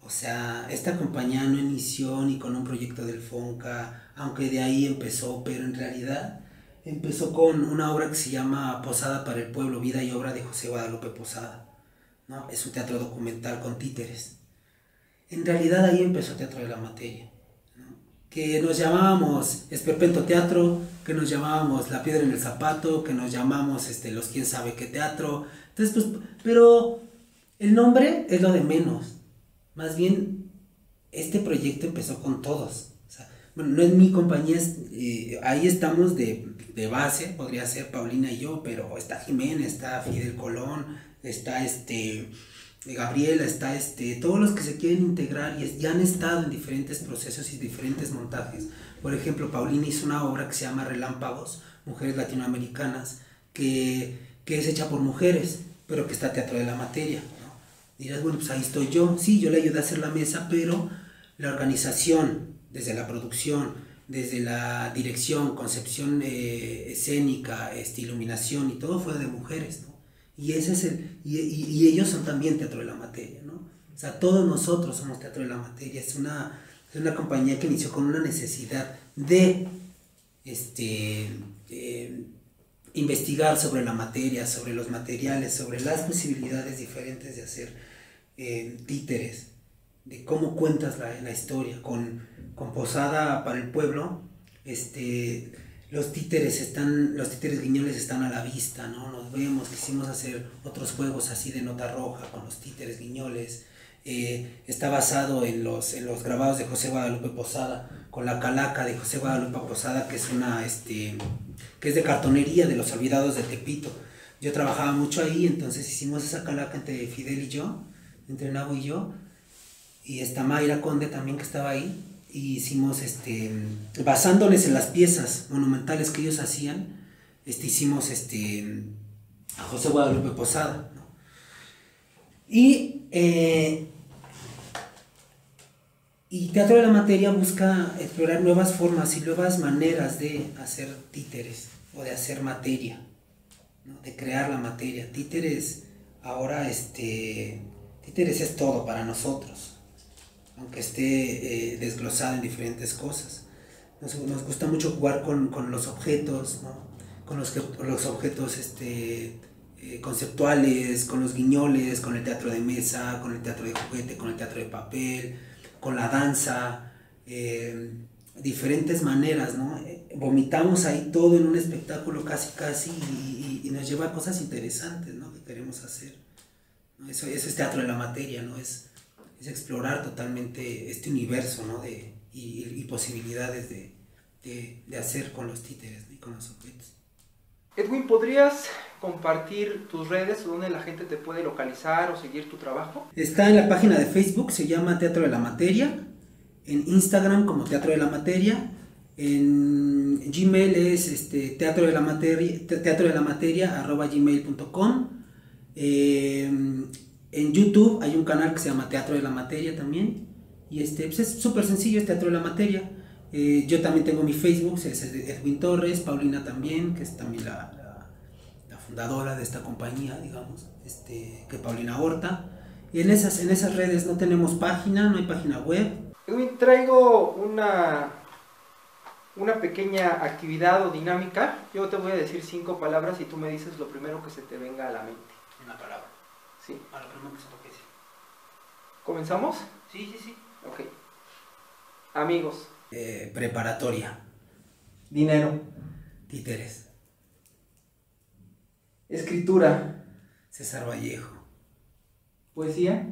O sea, esta compañía no inició ni con un proyecto del Fonca, aunque de ahí empezó, pero en realidad empezó con una obra que se llama Posada para el Pueblo, vida y obra de José Guadalupe Posada, ¿no? Es un teatro documental con títeres. En realidad ahí empezó Teatro de la Materia, ¿no? Que nos llamábamos Esperpento Teatro, que nos llamábamos La Piedra en el Zapato, que nos llamamos los quién sabe qué teatro. Entonces, pues, pero el nombre es lo de menos. Más bien, este proyecto empezó con todos. O sea, bueno, no es mi compañía, ahí estamos de base, podría ser Paulina y yo, pero está Jiménez, está Fidel Colón, está Gabriela, está todos los que se quieren integrar y ya han estado en diferentes procesos y diferentes montajes. Por ejemplo, Paulina hizo una obra que se llama Relámpagos, Mujeres Latinoamericanas, que es hecha por mujeres, pero que está Teatro de la Materia, ¿no? Dirás, bueno, pues ahí estoy yo. Sí, yo le ayudé a hacer la mesa, pero la organización, desde la producción, desde la dirección, concepción escénica, iluminación y todo fue de mujeres, ¿no? Y ese es y ellos son también Teatro de la Materia, ¿no? O sea, todos nosotros somos Teatro de la Materia. Es una compañía que inició con una necesidad de investigar sobre la materia, sobre los materiales, sobre las posibilidades diferentes de hacer títeres, de cómo cuentas la historia. Con Posada para el Pueblo, los títeres guiñoles están a la vista, ¿no? Nos vemos, quisimos hacer otros juegos así de nota roja con los títeres guiñoles. Está basado en los grabados de José Guadalupe Posada, con la calaca de José Guadalupe Posada, que es que es de cartonería de Los Olvidados de Tepito. Yo trabajaba mucho ahí, entonces hicimos esa calaca entre Fidel y yo, entre Nabo y yo, y Mayra Conde también, que estaba ahí. Y hicimos, basándoles en las piezas monumentales que ellos hacían, hicimos a José Guadalupe Posada, ¿no? Y Teatro de la Materia busca explorar nuevas formas y nuevas maneras de hacer títeres o de hacer materia, ¿no? De crear la materia. Títeres, ahora títeres es todo para nosotros, aunque esté desglosada en diferentes cosas. Nos gusta mucho jugar con los objetos, ¿no? Con los objetos conceptuales, con los guiñoles, con el teatro de mesa, con el teatro de juguete, con el teatro de papel, con la danza, diferentes maneras, ¿no? Vomitamos ahí todo en un espectáculo casi y nos lleva a cosas interesantes, ¿no? Que queremos hacer, ¿no? Eso es Teatro de la Materia, ¿no? Es explorar totalmente este universo, ¿no? y posibilidades de hacer con los títeres, ¿no? Y con los objetos. Edwin, ¿podrías compartir tus redes donde la gente te puede localizar o seguir tu trabajo? Está en la página de Facebook, se llama Teatro de la Materia, en Instagram como Teatro de la Materia, en Gmail es teatrodelamateria@gmail.com. En YouTube hay un canal que se llama Teatro de la Materia también. Y pues es súper sencillo, es Teatro de la Materia. Yo también tengo mi Facebook, es Edwin Torres, Paulina también, que es también la fundadora de esta compañía, digamos, que Paulina Orta. Y en esas redes no tenemos página, no hay página web. Edwin, traigo una pequeña actividad o dinámica. Yo te voy a decir 5 palabras y tú me dices lo primero que se te venga a la mente. Una palabra. Sí, a lo primero que se toque. ¿Comenzamos? Sí. Ok. Amigos. Preparatoria. Dinero. Títeres. Escritura. César Vallejo. Poesía.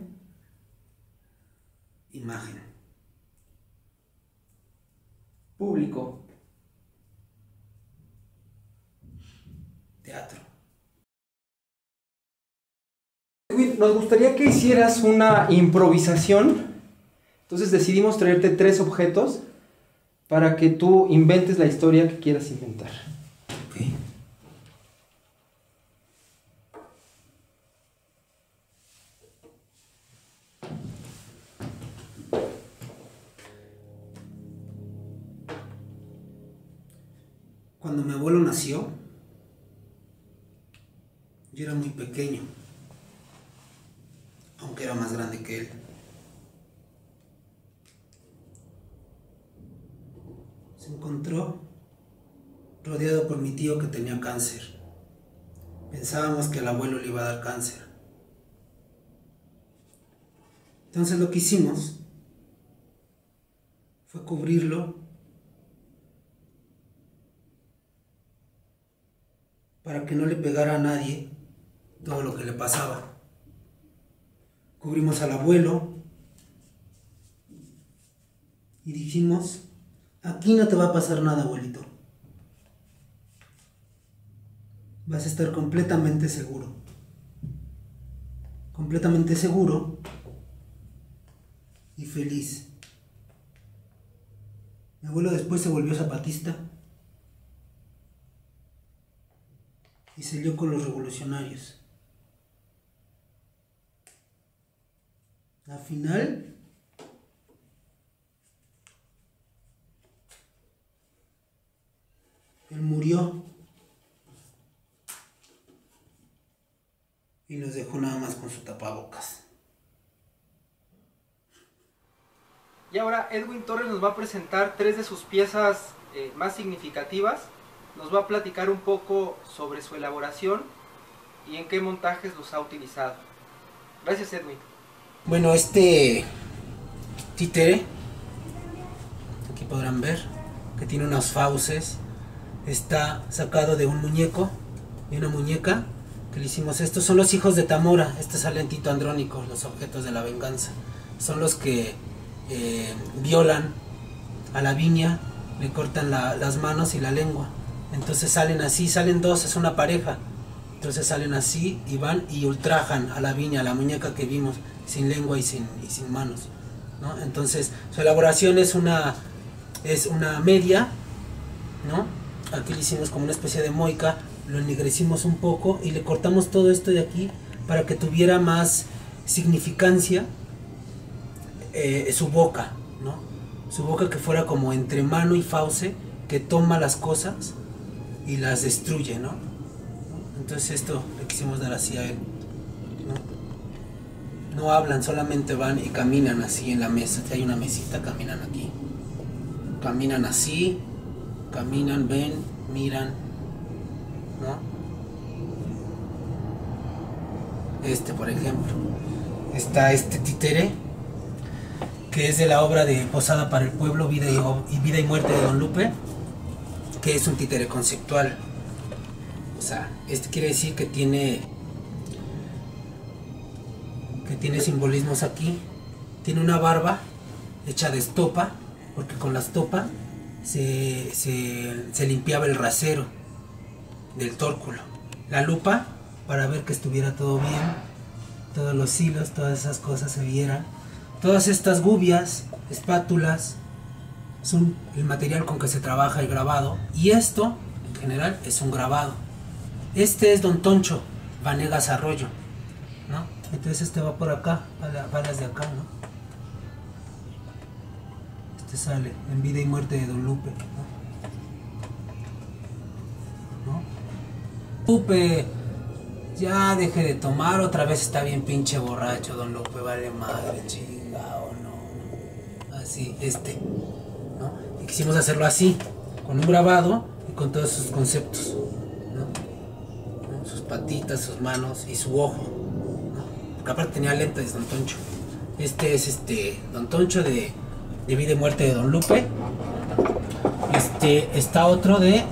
Imagen. Público. Teatro. Nos gustaría que hicieras una improvisación, entonces decidimos traerte 3 objetos para que tú inventes la historia que quieras inventar. Okay. Cuando mi abuelo nació, yo era muy pequeño, aunque era más grande que él. se encontró rodeado por mi tío que tenía cáncer. Pensábamos que al abuelo le iba a dar cáncer. Entonces lo que hicimos fue cubrirlo para que no le pegara a nadie todo lo que le pasaba. Cubrimos al abuelo y dijimos, aquí no te va a pasar nada, abuelito. Vas a estar completamente seguro. Completamente seguro y feliz. Mi abuelo después se volvió zapatista y se alió con los revolucionarios. Al final, él murió y nos dejó nada más con su tapabocas. Y ahora Edwin Torres nos va a presentar tres de sus piezas más significativas. Nos va a platicar un poco sobre su elaboración y en qué montajes los ha utilizado. Gracias, Edwin. Bueno, este títere, aquí podrán ver, que tiene unas fauces, está sacado de un muñeco, de una muñeca que le hicimos. Estos son los hijos de Tamora, este sale en Tito Andrónico, los objetos de la venganza. Son los que violan a la viña, le cortan las manos y la lengua. Entonces salen así, salen dos, es una pareja. Entonces salen así y van y ultrajan a la viña, a la muñeca que vimos, sin lengua y sin manos, ¿no? Entonces su elaboración es una media, ¿no? Aquí le hicimos como una especie de moica, lo ennegrecimos un poco y le cortamos todo esto de aquí para que tuviera más significancia su boca, ¿no? Su boca que fuera como entre mano y fauce, que toma las cosas y las destruye, ¿no? Entonces esto le quisimos dar así a él, ¿no? No hablan, solamente van y caminan así en la mesa. Si hay una mesita, caminan aquí. Caminan así, caminan, ven, miran, ¿no? Este, por ejemplo, está este títere, que es de la obra de Posada para el Pueblo, Vida y Muerte de Don Lupe, que es un títere conceptual. O sea, este quiere decir que tiene simbolismos aquí. Tiene una barba hecha de estopa, porque con la estopa se limpiaba el rasero del tórculo. La lupa, para ver que estuviera todo bien, todos los hilos, todas esas cosas se vieran. Todas estas gubias, espátulas, son el material con que se trabaja el grabado. Y esto, en general, es un grabado. Este es Don Toncho, Vanegas Arroyo, ¿no? Entonces este va por acá, balas de acá, ¿no? Este sale en Vida y Muerte de Don Lupe, ¿no? ¿No? Lupe, ya deje de tomar, otra vez está bien pinche borracho Don Lupe, vale madre, chingado, no. Así, este, ¿no? Y quisimos hacerlo así, con un grabado y con todos sus conceptos, ¿no? ¿No? Sus patitas, sus manos y su ojo. Porque aparte tenía lentes, Don Toncho. Este es Don Toncho de Vida y Muerte de Don Lupe. Está otro de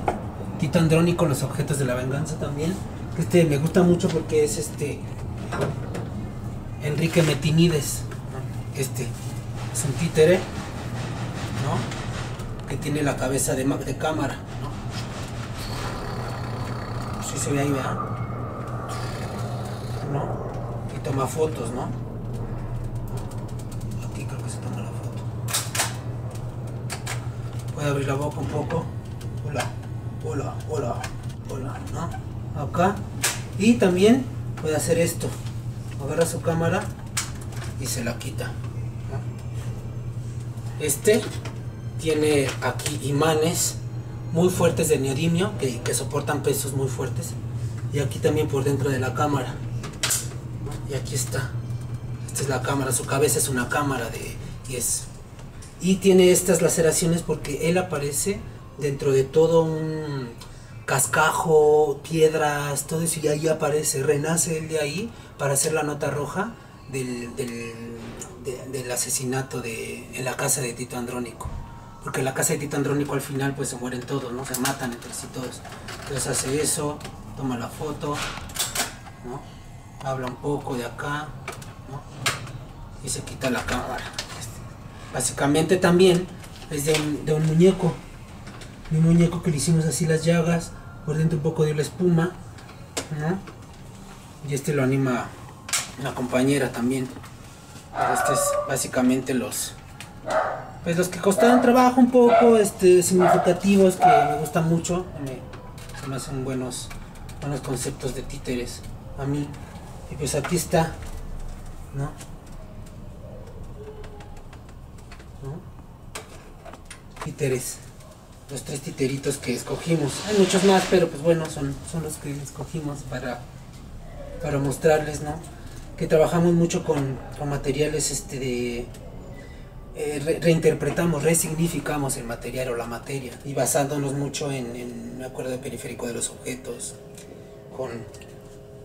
Tito Andrónico, Los objetos de la venganza también. Este me gusta mucho porque es Enrique Metinides. Este es un títere, ¿no? Que tiene la cabeza de cámara, ¿no? Si se ve ahí, ¿verdad? ¿No? Toma fotos, ¿no? Aquí creo que se toma la foto. Puede abrir la boca un poco. Hola, hola, hola, hola, ¿no? Acá. Y también puede hacer esto. Agarra su cámara y se la quita, ¿no? Este tiene aquí imanes muy fuertes de neodimio que soportan pesos muy fuertes. Y aquí también por dentro de la cámara. Y aquí está, esta es la cámara, su cabeza es una cámara y es y tiene estas laceraciones porque él aparece dentro de todo un cascajo, piedras, todo eso, y ahí aparece, renace él de ahí para hacer la nota roja del asesinato en la casa de Tito Andrónico. Porque en la casa de Tito Andrónico al final pues se mueren todos, ¿no? Se matan entre sí todos. Entonces hace eso, toma la foto, ¿no? Habla un poco de acá, ¿no? Y se quita la cámara. Básicamente también es de un muñeco. De un muñeco que le hicimos así las llagas, por dentro un poco de la espuma, ¿no? Y lo anima una compañera también. Es básicamente los que costaron trabajo un poco significativos, que me gustan mucho. Se me hacen buenos conceptos de títeres a mí. Y pues aquí está, ¿no? Títeres, los tres titeritos que escogimos. Hay muchos más, pero pues bueno, son los que escogimos para mostrarles, ¿no? Que trabajamos mucho con materiales reinterpretamos, resignificamos el material o la materia, y basándonos mucho en me acuerdo de Periférico de los Objetos, con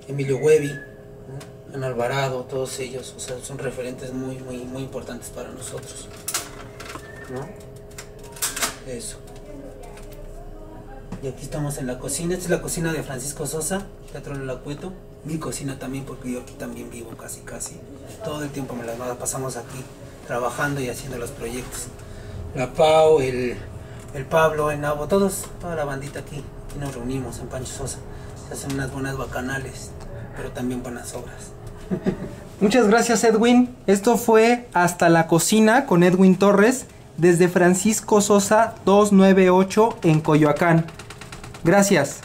Emilio Huevi, ¿no? En Alvarado, todos ellos, o sea, son referentes muy, muy, muy importantes para nosotros, ¿no? Eso. Y aquí estamos en la cocina. Esta es la cocina de Francisco Sosa, Teatro de la Cueto. Mi cocina también, porque yo aquí también vivo casi. Todo el tiempo me la pasamos aquí, trabajando y haciendo los proyectos. La Pau, el Pablo, el Nabo, toda la bandita aquí nos reunimos en Pancho Sosa. Se hacen unas buenas bacanales, pero también buenas obras. Muchas gracias, Edwin. Esto fue Hasta la Cocina con Edwin Torres, desde Francisco Sosa 298 en Coyoacán. Gracias.